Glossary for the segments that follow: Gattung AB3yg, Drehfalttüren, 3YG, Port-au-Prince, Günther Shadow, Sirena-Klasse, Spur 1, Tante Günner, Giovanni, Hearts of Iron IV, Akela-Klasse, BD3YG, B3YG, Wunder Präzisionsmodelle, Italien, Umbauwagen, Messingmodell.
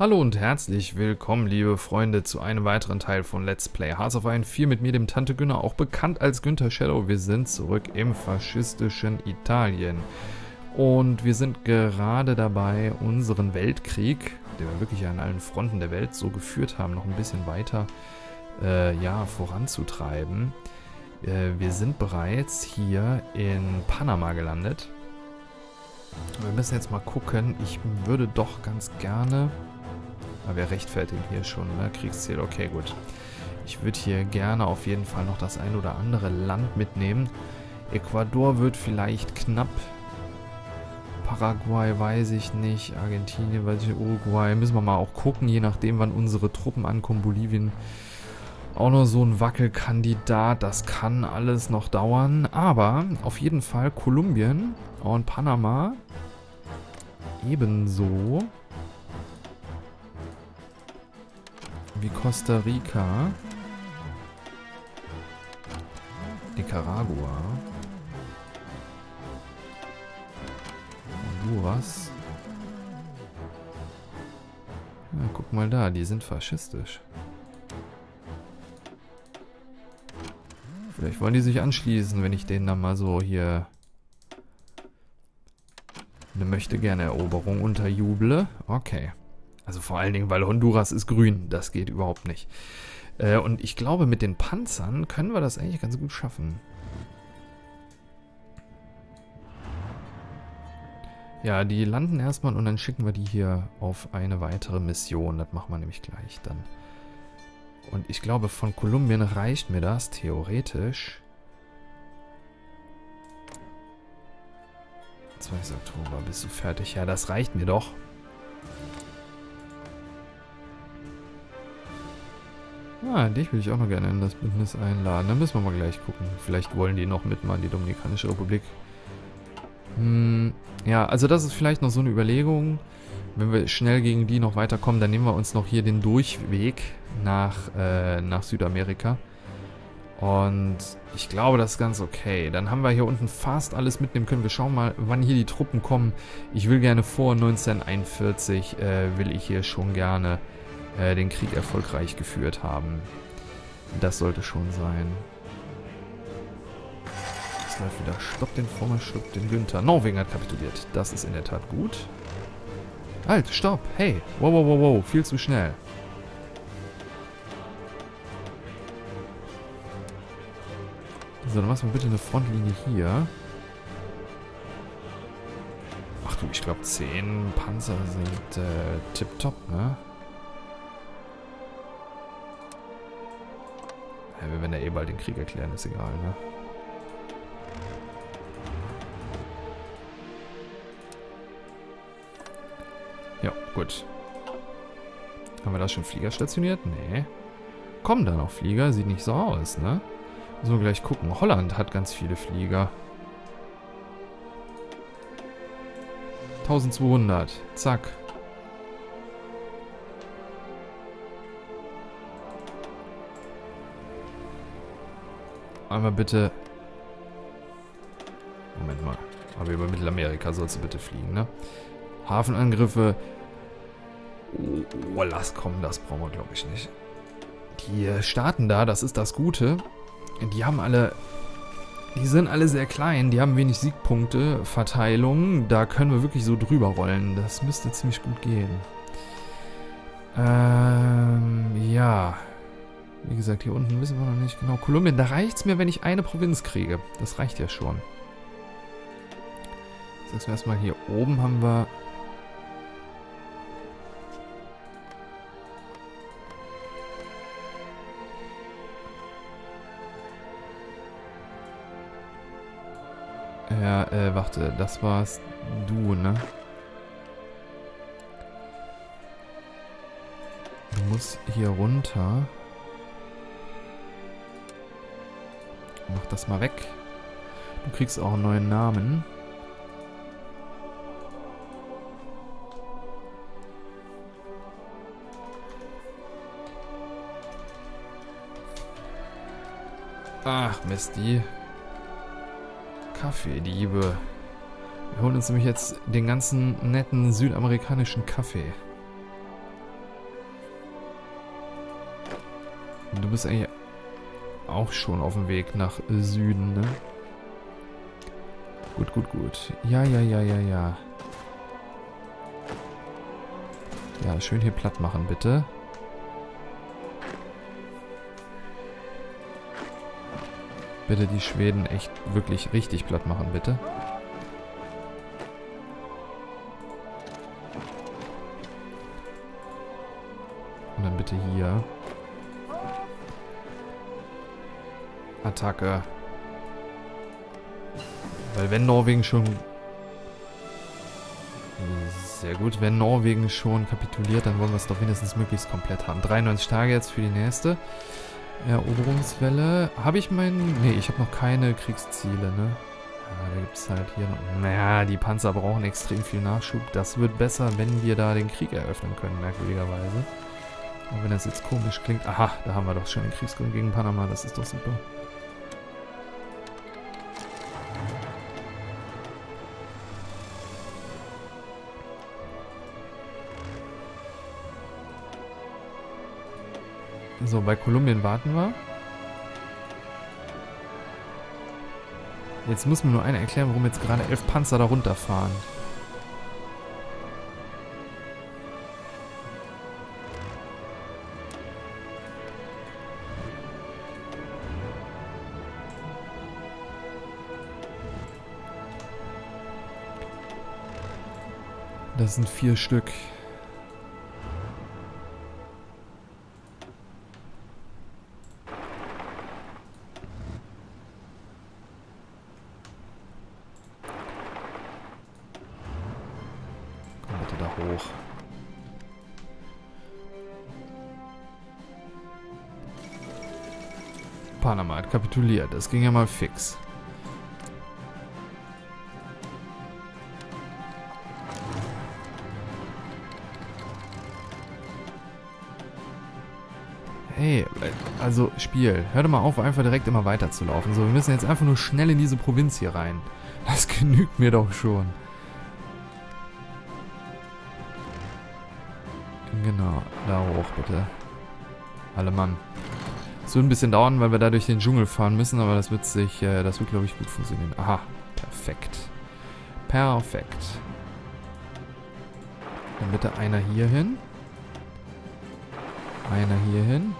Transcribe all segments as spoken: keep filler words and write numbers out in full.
Hallo und herzlich willkommen, liebe Freunde, zu einem weiteren Teil von Let's Play Hearts of Iron vier mit mir, dem Tante Günner, auch bekannt als Günther Shadow. Wir sind zurück im faschistischen Italien und wir sind gerade dabei, unseren Weltkrieg, den wir wirklich an allen Fronten der Welt so geführt haben, noch ein bisschen weiter äh, ja, voranzutreiben. Äh, wir sind bereits hier in Panama gelandet. Wir müssen jetzt mal gucken. Ich würde doch ganz gerne... Aber wir rechtfertigen hier schon, ne? Kriegsziel, okay, gut. Ich würde hier gerne auf jeden Fall noch das ein oder andere Land mitnehmen. Ecuador wird vielleicht knapp. Paraguay weiß ich nicht. Argentinien weiß ich nicht. Uruguay müssen wir mal auch gucken, je nachdem, wann unsere Truppen ankommen. Bolivien auch noch so ein Wackelkandidat. Das kann alles noch dauern. Aber auf jeden Fall Kolumbien und Panama ebenso. Wie Costa Rica, Nicaragua, Honduras. Ja, guck mal da, die sind faschistisch. Vielleicht wollen die sich anschließen, wenn ich denen dann mal so hier eine Möchte-Gerne-Eroberung unterjuble. Okay. Also vor allen Dingen, weil Honduras ist grün. Das geht überhaupt nicht. Äh, und ich glaube, mit den Panzern können wir das eigentlich ganz gut schaffen. Ja, die landen erstmal und dann schicken wir die hier auf eine weitere Mission. Das machen wir nämlich gleich dann. Und ich glaube, von Kolumbien reicht mir das theoretisch. zweiundzwanzigster Oktober, bist du fertig? Ja, das reicht mir doch. Ah, dich will ich auch noch gerne in das Bündnis einladen. Da müssen wir mal gleich gucken. Vielleicht wollen die noch mitmachen, die Dominikanische Republik. Hm, ja, also das ist vielleicht noch so eine Überlegung. Wenn wir schnell gegen die noch weiterkommen, dann nehmen wir uns noch hier den Durchweg nach, äh, nach Südamerika. Und ich glaube, das ist ganz okay. Dann haben wir hier unten fast alles mitnehmen können. Wir schauen mal, wann hier die Truppen kommen. Ich will gerne vor neunzehnhunderteinundvierzig, äh, will ich hier schon gerne... den Krieg erfolgreich geführt haben. Das sollte schon sein. Das läuft wieder. Stopp den Frommel, stopp den Günther. Norwegen hat kapituliert. Das ist in der Tat gut. Halt, stopp. Hey. Wow, wow, wow, wow. Viel zu schnell. So, dann machen wir bitte eine Frontlinie hier. Ach du, ich glaube zehn Panzer sind äh, tipptopp, ne? Wir werden ja eh bald den Krieg erklären, ist egal, ne? Ja, gut. Haben wir da schon Flieger stationiert? Nee. Kommen da noch Flieger? Sieht nicht so aus, ne? Müssen wir gleich gucken. Holland hat ganz viele Flieger. eintausendzweihundert. Zack. Einmal bitte... Moment mal. Aber über Mittelamerika sollst du bitte fliegen, ne? Hafenangriffe. Oh, oh, lass kommen, das brauchen wir, glaube ich, nicht. Die Staaten da, das ist das Gute. Die haben alle... Die sind alle sehr klein. Die haben wenig Siegpunkte, Verteilung. Da können wir wirklich so drüber rollen. Das müsste ziemlich gut gehen. Ähm, ja... Wie gesagt, hier unten wissen wir noch nicht genau. Kolumbien, da reicht es mir, wenn ich eine Provinz kriege. Das reicht ja schon. Jetzt erstmal hier oben haben wir... Ja, äh, warte, das warst du, ne? Du musst hier runter... Mach das mal weg. Du kriegst auch einen neuen Namen. Ach, Mist, die Kaffeediebe. Wir holen uns nämlich jetzt den ganzen netten südamerikanischen Kaffee. Du bist eigentlich auch schon auf dem Weg nach Süden, ne? Gut, gut, gut. Ja, ja, ja, ja, ja. Ja, schön hier platt machen, bitte. Bitte die Schweden echt wirklich richtig platt machen, bitte. Und dann bitte hier. Attacke. Weil wenn Norwegen schon... Sehr gut. Wenn Norwegen schon kapituliert, dann wollen wir es doch wenigstens möglichst komplett haben. dreiundneunzig Tage jetzt für die nächste Eroberungswelle. Habe ich meinen... Ne, ich habe noch keine Kriegsziele, ne? Ja, da gibt es halt hier noch... Naja, die Panzer brauchen extrem viel Nachschub. Das wird besser, wenn wir da den Krieg eröffnen können, merkwürdigerweise. Auch wenn das jetzt komisch klingt. Aha, da haben wir doch schon den Kriegsgrund gegen Panama. Das ist doch super. So, bei Kolumbien warten wir. Jetzt muss mir nur einer erklären, warum jetzt gerade elf Panzer da runterfahren. Das sind vier Stück. Panama hat kapituliert. Das ging ja mal fix. Hey, also Spiel. Hör doch mal auf, einfach direkt immer weiter zu laufen. So, wir müssen jetzt einfach nur schnell in diese Provinz hier rein. Das genügt mir doch schon. Genau, da hoch bitte. Alle Mann. Es wird ein bisschen dauern, weil wir da durch den Dschungel fahren müssen, aber das wird sich, äh, das wird glaube ich gut funktionieren. Aha, perfekt. Perfekt. Dann bitte einer hier hin. Einer hier hin.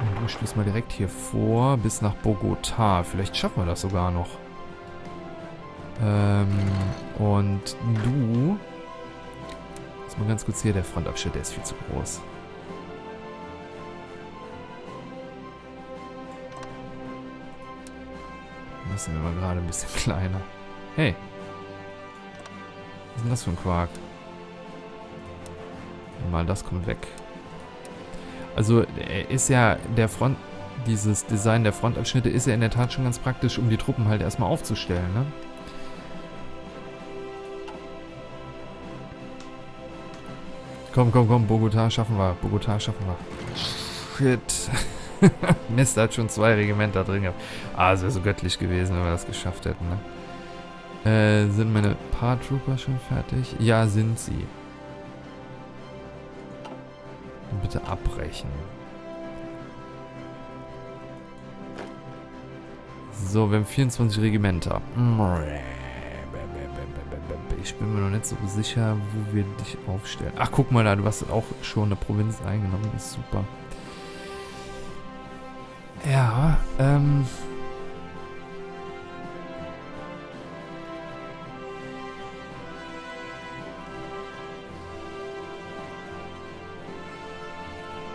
Und du schließt mal direkt hier vor, bis nach Bogota. Vielleicht schaffen wir das sogar noch. Ähm, und du... Jetzt mal ganz kurz hier, der Frontabschnitt, der ist viel zu groß. Das sind wir gerade ein bisschen kleiner. Hey. Was ist denn das für ein Quark? Mal, das kommt weg. Also ist ja der Front, dieses Design der Frontabschnitte ist ja in der Tat schon ganz praktisch, um die Truppen halt erstmal aufzustellen, ne? Komm, komm, komm, Bogota schaffen wir, Bogota schaffen wir. Shit. Mist, hat schon zwei Regimenter drin gehabt. Ah, es wäre so göttlich gewesen, wenn wir das geschafft hätten, ne? Äh, sind meine Paratrooper schon fertig? Ja, sind sie. Dann bitte abbrechen. So, wir haben vierundzwanzig Regimenter. Ich bin mir noch nicht so sicher, wo wir dich aufstellen. Ach, guck mal da, du hast auch schon eine Provinz eingenommen. Das ist super. Ja, ähm...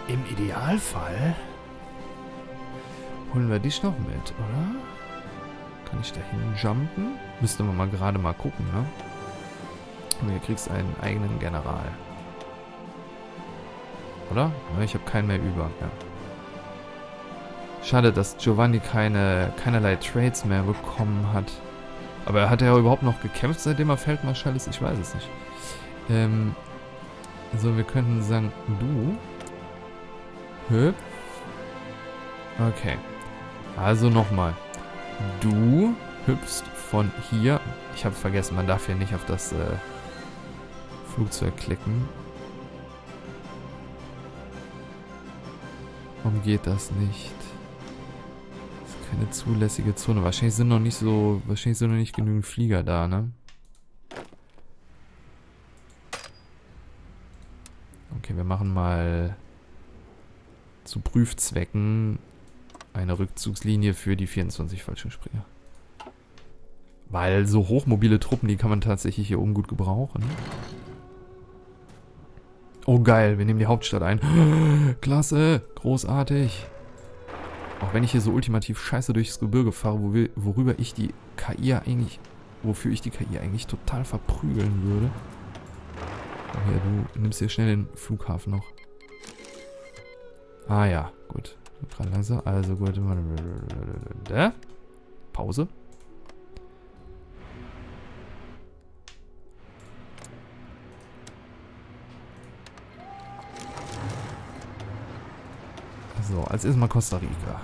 Im Idealfall holen wir dich noch mit, oder? Kann ich da hinjumpen? Müsste man mal gerade mal gucken, ne? Und du kriegst einen eigenen General. Oder? Ich habe keinen mehr über, ja. Schade, dass Giovanni keine, keinerlei Trades mehr bekommen hat. Aber hat er überhaupt noch gekämpft, seitdem er Feldmarschall ist? Ich weiß es nicht. Ähm, so, wir könnten sagen, du. Hüpf. Okay. Also nochmal. Du hüpfst von hier. Ich habe vergessen, man darf hier nicht auf das äh, Flugzeug klicken. Warum geht das nicht? Das ist keine zulässige Zone. Wahrscheinlich sind noch nicht so. Wahrscheinlich sind noch nicht genügend Flieger da, ne? Okay, wir machen mal zu Prüfzwecken eine Rückzugslinie für die vierundzwanzig Fallschirmspringer. Weil so hochmobile Truppen, die kann man tatsächlich hier oben gut gebrauchen. Oh geil, wir nehmen die Hauptstadt ein. Klasse, großartig. Auch wenn ich hier so ultimativ scheiße durchs Gebirge fahre, wo wir, worüber ich die K I eigentlich, wofür ich die K I eigentlich total verprügeln würde. Oh ja, du nimmst hier schnell den Flughafen noch. Ah ja, gut. Gerade langsam. Also gut. Pause. So, als erstmal Costa Rica.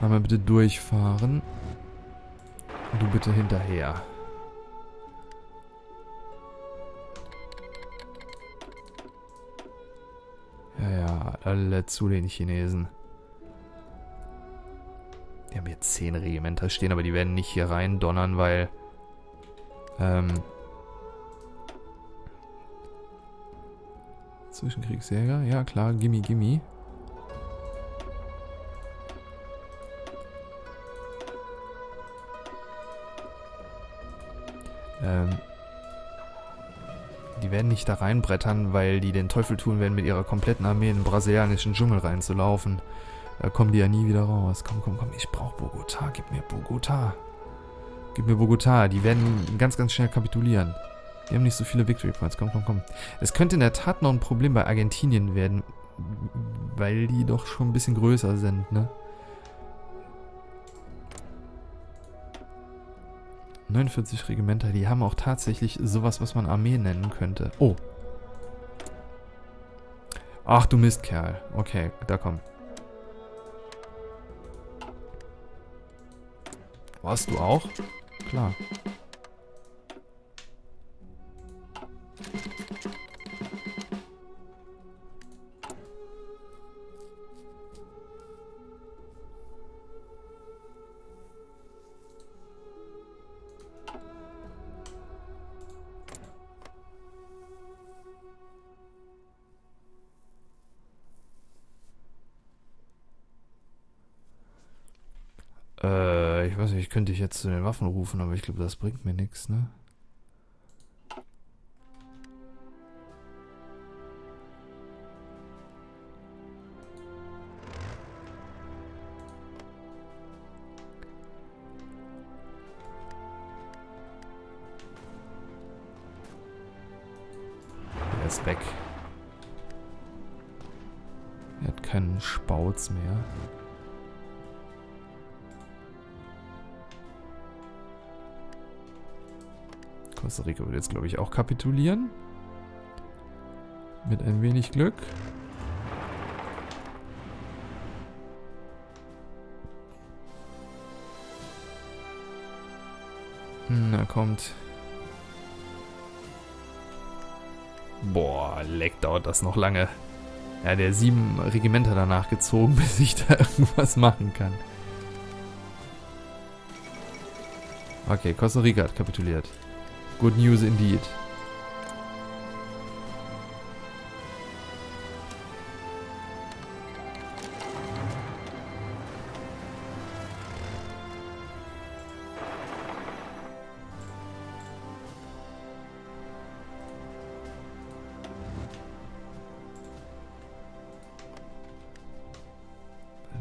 Einmal bitte durchfahren. Du bitte hinterher. Ja, ja, alle zu den Chinesen. Die haben hier zehn Regimenter stehen, aber die werden nicht hier rein donnern, weil ähm, Zwischenkriegsjäger, ja klar, gimme, gimme. Ähm, die werden nicht da reinbrettern, weil die den Teufel tun werden, mit ihrer kompletten Armee in den brasilianischen Dschungel reinzulaufen. Da kommen die ja nie wieder raus. Komm, komm, komm, ich brauche Bogota, gib mir Bogota. Gib mir Bogota, die werden ganz, ganz schnell kapitulieren. Die haben nicht so viele Victory Points. Komm, komm, komm. Es könnte in der Tat noch ein Problem bei Argentinien werden, weil die doch schon ein bisschen größer sind, ne? neunundvierzig Regimenter, die haben auch tatsächlich sowas, was man Armee nennen könnte. Oh. Ach, du Mistkerl. Okay, da komm. Warst du auch? Klar. Ich weiß nicht, ich könnte dich jetzt zu den Waffen rufen, aber ich glaube, das bringt mir nichts, ne? Er ist weg. Er hat keinen Spauz mehr. Costa Rica wird jetzt, glaube ich, auch kapitulieren. Mit ein wenig Glück. Na, kommt. Boah, leck, dauert das noch lange. Ja, der sieben Regimenter danach gezogen, bis ich da irgendwas machen kann. Okay, Costa Rica hat kapituliert. Good news indeed.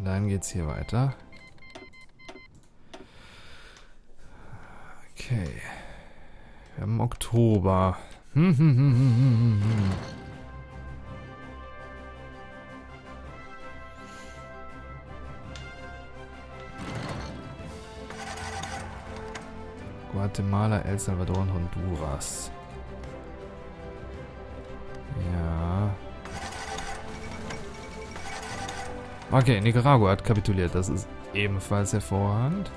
Dann geht's hier weiter. Okay. Wir haben Oktober. Hm, hm, hm, hm, hm, hm. Guatemala, El Salvador und Honduras. Ja. Okay, Nicaragua hat kapituliert. Das ist ebenfalls hervorragend.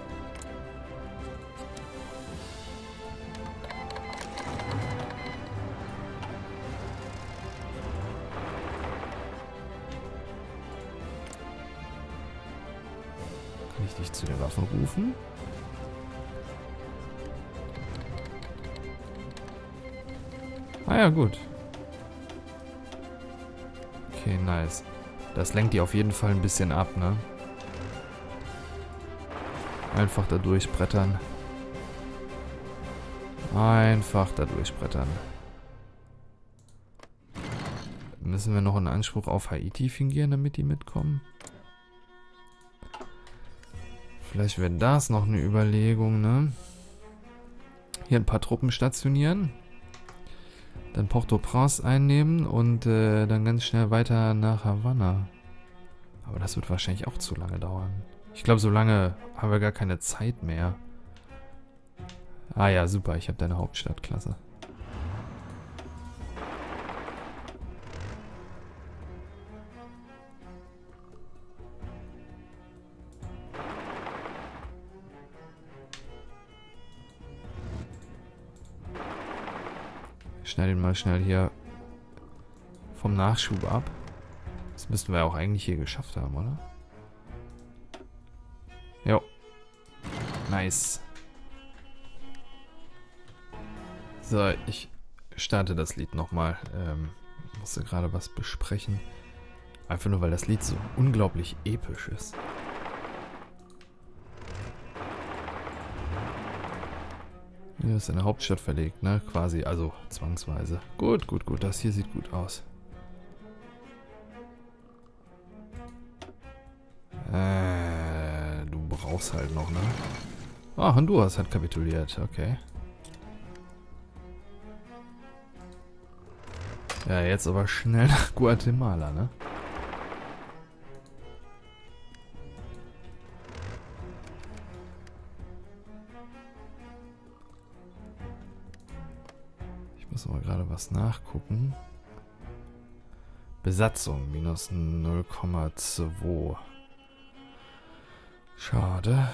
ich dich zu den Waffen rufen? Ah ja, gut. Okay, nice. Das lenkt die auf jeden Fall ein bisschen ab, ne? Einfach da durchbrettern. Einfach da durchbrettern. Müssen wir noch einen Anspruch auf Haiti fingieren, damit die mitkommen? Vielleicht wäre das noch eine Überlegung, ne? Hier ein paar Truppen stationieren. Dann Port-au-Prince einnehmen und äh, dann ganz schnell weiter nach Havanna. Aber das wird wahrscheinlich auch zu lange dauern. Ich glaube, so lange haben wir gar keine Zeit mehr. Ah ja, super, ich habe deine Hauptstadtklasse. Schneid ihn mal schnell hier vom Nachschub ab. Das müssten wir auch eigentlich hier geschafft haben, oder? Jo. Nice. So, ich starte das Lied nochmal. Ähm, musste gerade was besprechen. Einfach nur, weil das Lied so unglaublich episch ist. Hier ist eine Hauptstadt verlegt, ne? Quasi, also zwangsweise. Gut, gut, gut. Das hier sieht gut aus. Äh, du brauchst halt noch, ne? Ah, Honduras hat kapituliert. Okay. Ja, jetzt aber schnell nach Guatemala, ne? Mal gerade was nachgucken. Besatzung minus null Komma zwei. Schade.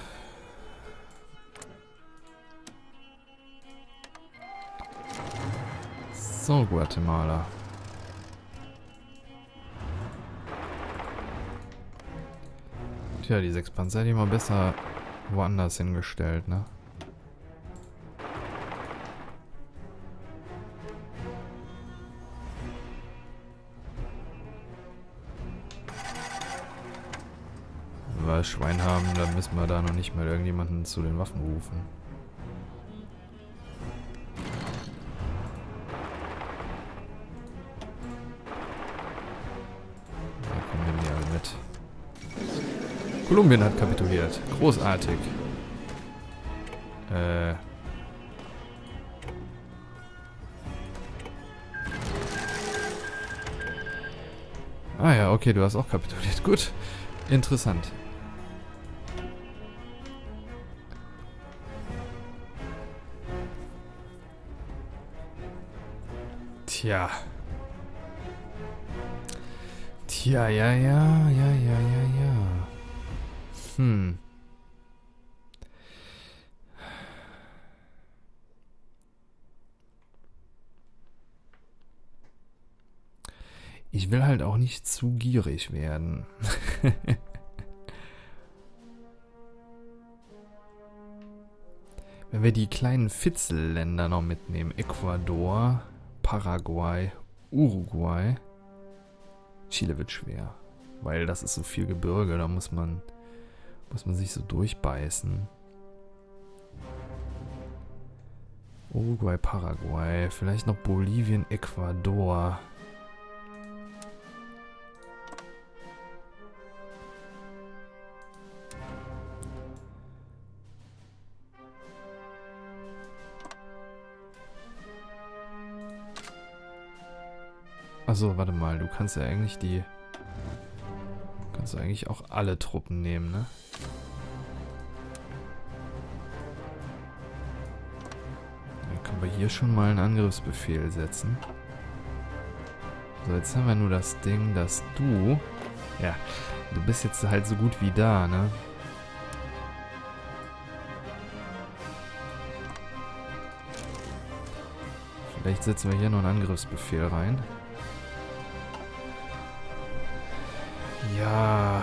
So, Guatemala. Tja, die sechs Panzer hätte ich mal besser woanders hingestellt, ne? Schwein haben, dann müssen wir da noch nicht mal irgendjemanden zu den Waffen rufen. Da kommen wir alle mit. Kolumbien hat kapituliert. Großartig. Äh. Ah ja, okay, du hast auch kapituliert. Gut. Interessant. Tja. Tja, ja, ja, ja, ja, ja, ja. Hm. Ich will halt auch nicht zu gierig werden. Wenn wir die kleinen Fitzelländer noch mitnehmen, Ecuador, Paraguay, Uruguay. Chile wird schwer, weil das ist so viel Gebirge, da muss man, muss man sich so durchbeißen. Uruguay, Paraguay, vielleicht noch Bolivien, Ecuador. Achso, warte mal, du kannst ja eigentlich die... Kannst du eigentlich auch alle Truppen nehmen, ne? Dann können wir hier schon mal einen Angriffsbefehl setzen. So, jetzt haben wir nur das Ding, dass du... Ja, du bist jetzt halt so gut wie da, ne? Vielleicht setzen wir hier noch einen Angriffsbefehl rein. Ja.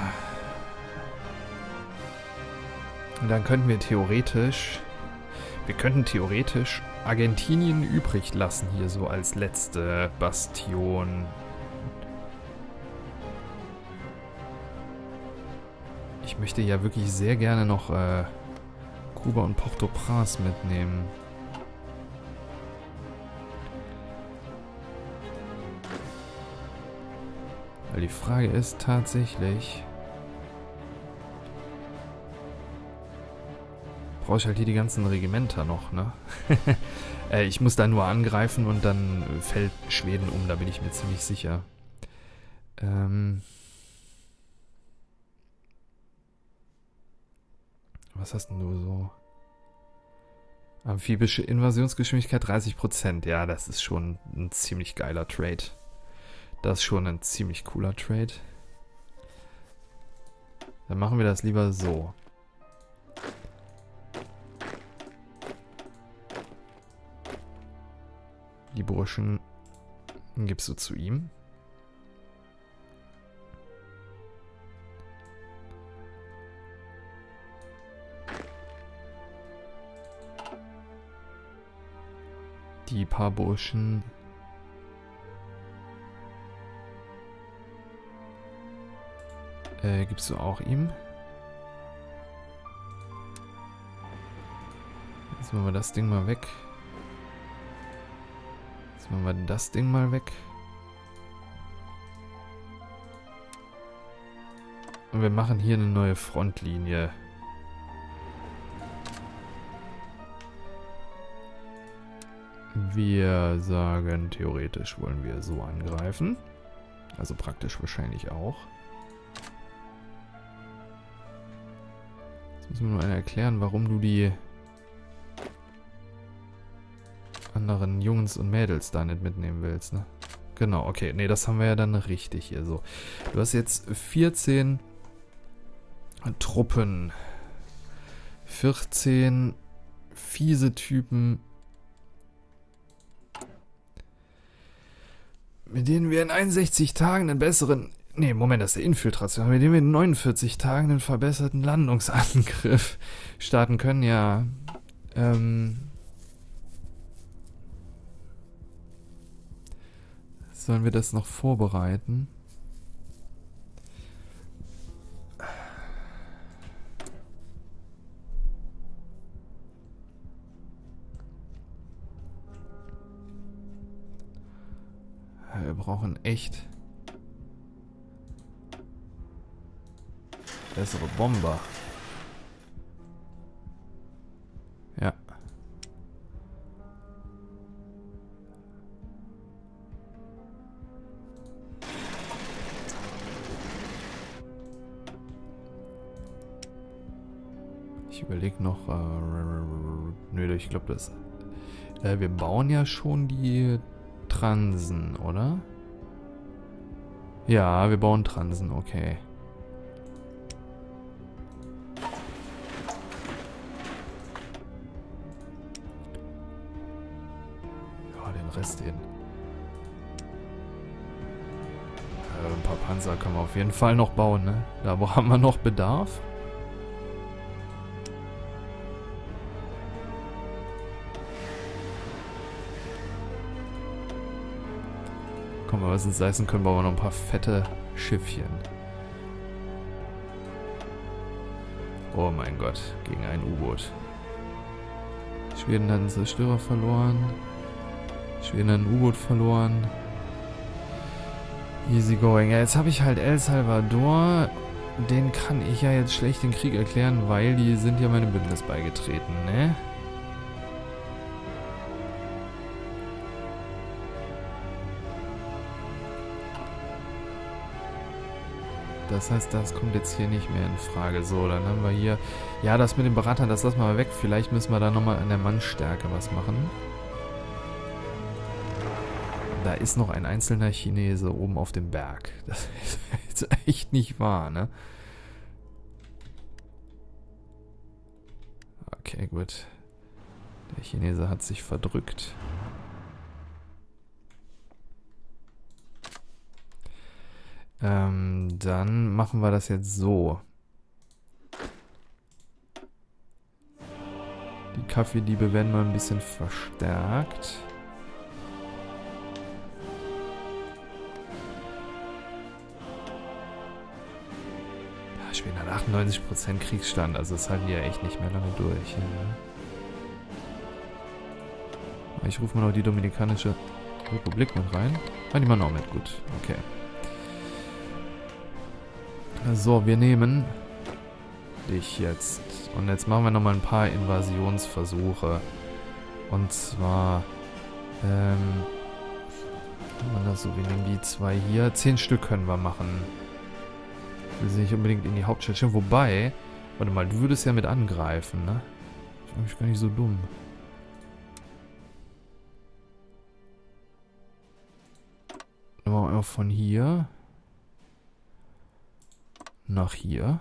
Und dann könnten wir theoretisch... Wir könnten theoretisch Argentinien übrig lassen hier so als letzte Bastion. Ich möchte ja wirklich sehr gerne noch äh, Kuba und Port-au-Prince mitnehmen. Weil die Frage ist tatsächlich... Brauche ich halt hier die ganzen Regimenter noch, ne? äh, ich muss da nur angreifen und dann fällt Schweden um, da bin ich mir ziemlich sicher. Ähm... Was hast denn du so? Amphibische Invasionsgeschwindigkeit dreißig Prozent. Ja, das ist schon ein ziemlich geiler Trade. Das ist schon ein ziemlich cooler Trade. Dann machen wir das lieber so. Die Burschen gibst du zu ihm. Die paar Burschen. Äh, gibst du auch ihm? Jetzt machen wir das Ding mal weg. Jetzt machen wir das Ding mal weg. Und wir machen hier eine neue Frontlinie. Wir sagen, theoretisch wollen wir so angreifen. Also praktisch wahrscheinlich auch. Jetzt müssen wir nur einer erklären, warum du die anderen Jungs und Mädels da nicht mitnehmen willst, ne? Genau, okay. Ne, das haben wir ja dann richtig hier so. Du hast jetzt vierzehn Truppen. vierzehn fiese Typen. Mit denen wir in einundsechzig Tagen einen besseren... Nee, Moment, das ist der Infiltration. Mit denen wir in neunundvierzig Tagen einen verbesserten Landungsangriff starten können, ja. Ähm... Sollen wir das noch vorbereiten? Wir brauchen echt bessere Bomber. Ja. Ich überlege noch... Äh, nö, ich glaube das... Äh, wir bauen ja schon die... Transen, oder? Ja, wir bauen Transen, okay. Ja, den Rest hin. Äh, ein paar Panzer können wir auf jeden Fall noch bauen, ne? Da haben wir noch Bedarf. Komm, wenn wir es uns leisten können, bauen wir noch ein paar fette Schiffchen. Oh mein Gott, gegen ein U-Boot. Schweden hat einen Zerstörer verloren. Schweden hat ein U-Boot verloren. Easy going. Ja, jetzt habe ich halt El Salvador. Den kann ich ja jetzt schlecht den Krieg erklären, weil die sind ja meinem Bündnis beigetreten, ne? Das heißt, das kommt jetzt hier nicht mehr in Frage. So, dann haben wir hier... Ja, das mit den Beratern, das lassen wir mal weg. Vielleicht müssen wir da nochmal an der Mannstärke was machen. Da ist noch ein einzelner Chinese oben auf dem Berg. Das ist jetzt echt nicht wahr, ne? Okay, gut. Der Chinese hat sich verdrückt. Ähm, dann machen wir das jetzt so. Kaffeediebe werden mal ein bisschen verstärkt. Ja, ich bin an achtundneunzig Prozent Kriegsstand, also das halten die ja echt nicht mehr lange durch. Ja. Ich rufe mal noch die Dominikanische Republik mit rein. Ah, die machen auch mit, gut. Okay. So, wir nehmen dich jetzt. Und jetzt machen wir nochmal ein paar Invasionsversuche. Und zwar, ähm, machen wir das so, wir nehmen die zwei hier. Zehn Stück können wir machen. Wir sind nicht unbedingt in die Hauptstadt schicken. Wobei, warte mal, du würdest ja mit angreifen, ne? Ich bin mich gar nicht so dumm. Dann machen wir einfach von hier nach hier.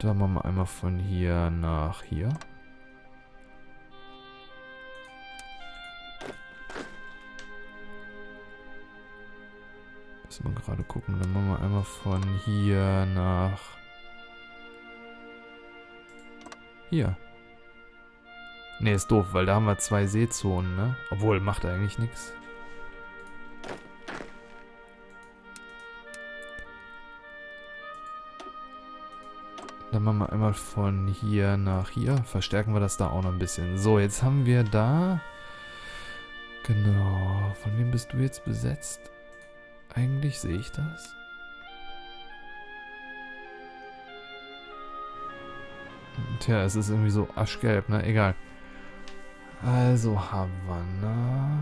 Dann machen wir einmal von hier nach hier. Müssen wir gerade gucken. Dann machen wir einmal von hier nach hier. Ne, ist doof, weil da haben wir zwei Seezonen, ne? Obwohl, macht eigentlich nichts. Dann machen wir einmal von hier nach hier. Verstärken wir das da auch noch ein bisschen. So, jetzt haben wir da... Genau. Von wem bist du jetzt besetzt? Eigentlich sehe ich das. Tja, es ist irgendwie so aschgelb, ne? Egal. Also Havanna,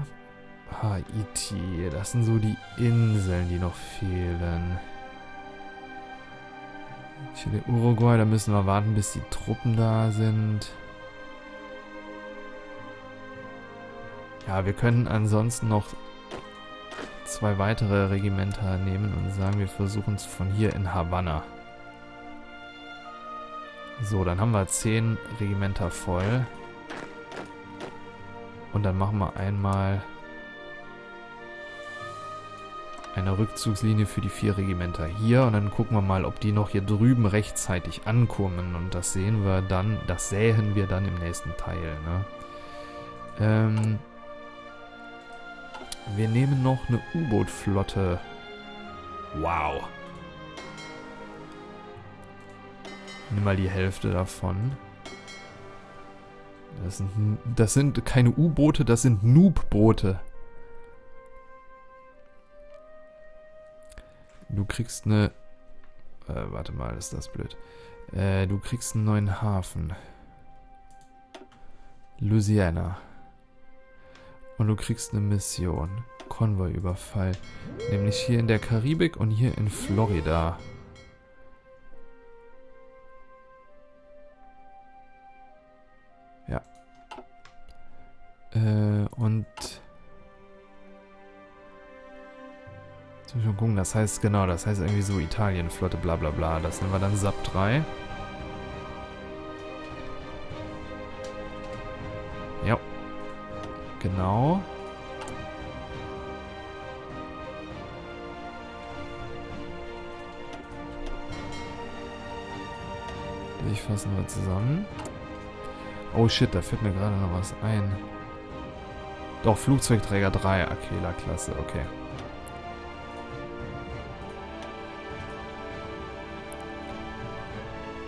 Haiti. Das sind so die Inseln, die noch fehlen. Chile, Uruguay, da müssen wir warten, bis die Truppen da sind. Ja, wir können ansonsten noch zwei weitere Regimenter nehmen und sagen, wir versuchen es von hier in Havanna. So, dann haben wir zehn Regimenter voll. Und dann machen wir einmal eine Rückzugslinie für die vier Regimenter hier und dann gucken wir mal, ob die noch hier drüben rechtzeitig ankommen und das sehen wir dann, das sähen wir dann im nächsten Teil. Ne? Ähm, wir nehmen noch eine U-Boot-Flotte. Wow. Nimm mal die Hälfte davon. Das sind, das sind keine U-Boote, das sind Noob-Boote. Du kriegst eine... Äh, warte mal, ist das blöd. Äh, du kriegst einen neuen Hafen. Louisiana. Und du kriegst eine Mission. Konvoiüberfall. Nämlich hier in der Karibik und hier in Florida. Ja. Äh, und... Schon gucken, das heißt, genau, das heißt irgendwie so Italienflotte, bla bla bla. Das nennen wir dann S A P drei. Ja. Genau. Ich fassen wir zusammen. Oh shit, da fällt mir gerade noch was ein. Doch, Flugzeugträger drei, Akela-Klasse, okay.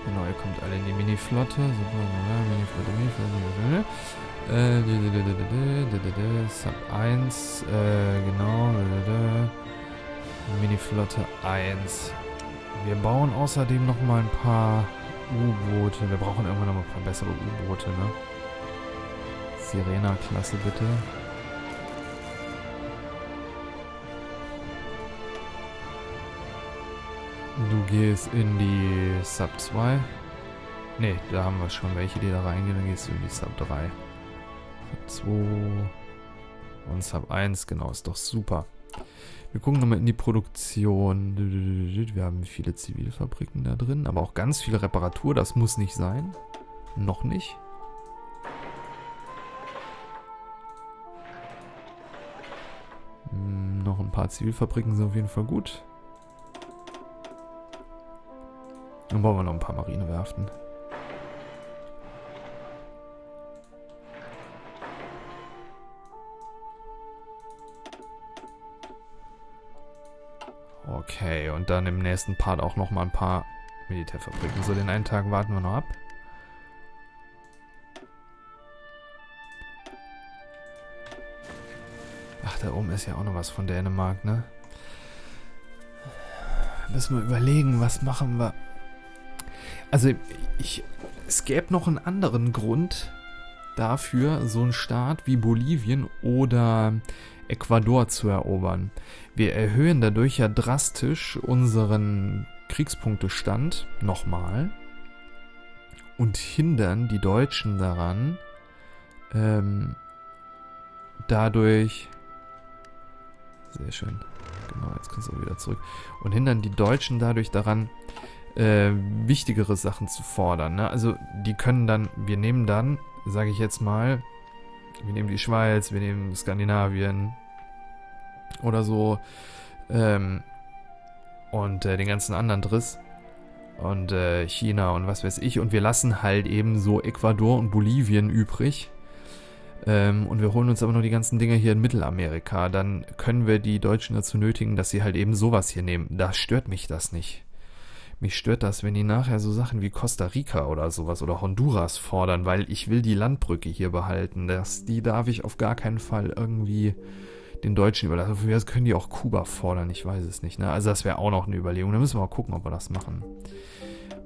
Genau, ihr kommt alle in die Mini-Flotte. Mini-Flotte, Mini-Flotte, Mini-Flotte. Sub eins, äh, genau. Mini-Flotte eins. Wir bauen außerdem nochmal ein paar U-Boote. Wir brauchen irgendwann nochmal ein paar bessere U-Boote, ne? Sirena-Klasse, bitte. Du gehst in die Sub zwei. Ne, da haben wir schon welche, die da reingehen. Dann gehst du in die Sub drei. Sub zwei und Sub eins. Genau, ist doch super. Wir gucken nochmal in die Produktion. Wir haben viele Zivilfabriken da drin, aber auch ganz viel Reparatur. Das muss nicht sein. Noch nicht. Hm, noch ein paar Zivilfabriken sind auf jeden Fall gut. Dann brauchen wir noch ein paar Marinewerften. Okay, und dann im nächsten Part auch noch mal ein paar Militärfabriken. So, den einen Tag warten wir noch ab. Ach, da oben ist ja auch noch was von Dänemark, ne? Müssen wir überlegen, was machen wir. Also, ich, es gäbe noch einen anderen Grund dafür, so einen Staat wie Bolivien oder Ecuador zu erobern. Wir erhöhen dadurch ja drastisch unseren Kriegspunktestand nochmal und hindern die Deutschen daran, ähm, dadurch, sehr schön, genau, jetzt kannst du wieder zurück, und hindern die Deutschen dadurch daran, äh, wichtigere Sachen zu fordern, ne? Also die können dann, wir nehmen dann, sage ich jetzt mal, wir nehmen die Schweiz, wir nehmen Skandinavien oder so, ähm, und äh, den ganzen anderen Driss und äh, China und was weiß ich, und wir lassen halt eben so Ecuador und Bolivien übrig, ähm, und wir holen uns aber noch die ganzen Dinger hier in Mittelamerika, dann können wir die Deutschen dazu nötigen, dass sie halt eben sowas hier nehmen. Da stört mich das nicht. Mich stört das, wenn die nachher so Sachen wie Costa Rica oder sowas oder Honduras fordern, weil ich will die Landbrücke hier behalten. Das, die darf ich auf gar keinen Fall irgendwie den Deutschen überlassen. Für das können die auch Kuba fordern, ich weiß es nicht, ne? Also das wäre auch noch eine Überlegung. Da müssen wir mal gucken, ob wir das machen.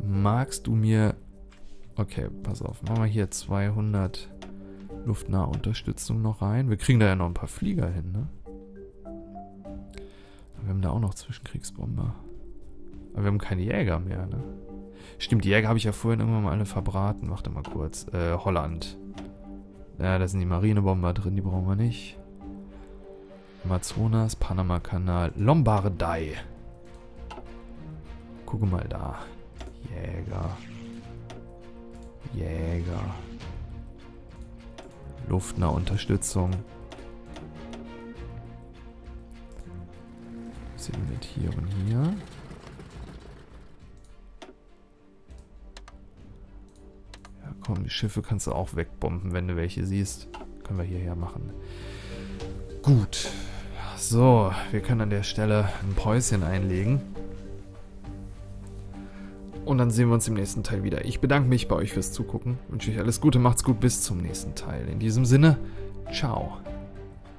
Magst du mir... Okay, pass auf. Machen wir hier zweihundert luftnahe Unterstützung noch rein. Wir kriegen da ja noch ein paar Flieger hin, ne? Wir haben da auch noch Zwischenkriegsbomber. Aber wir haben keine Jäger mehr, ne? Stimmt, die Jäger habe ich ja vorhin irgendwann mal alle verbraten. Warte mal kurz. Äh, Holland. Ja, da sind die Marinebomber drin, die brauchen wir nicht. Amazonas, Panama-Kanal, Lombardei. Gucke mal da. Jäger. Jäger. Luftnahe Unterstützung. Was sind mit hier und hier? Ja, komm, die Schiffe kannst du auch wegbomben, wenn du welche siehst. Können wir hierher machen. Gut. So, wir können an der Stelle ein Päuschen einlegen. Und dann sehen wir uns im nächsten Teil wieder. Ich bedanke mich bei euch fürs Zugucken. Wünsche euch alles Gute, macht's gut, bis zum nächsten Teil. In diesem Sinne, ciao.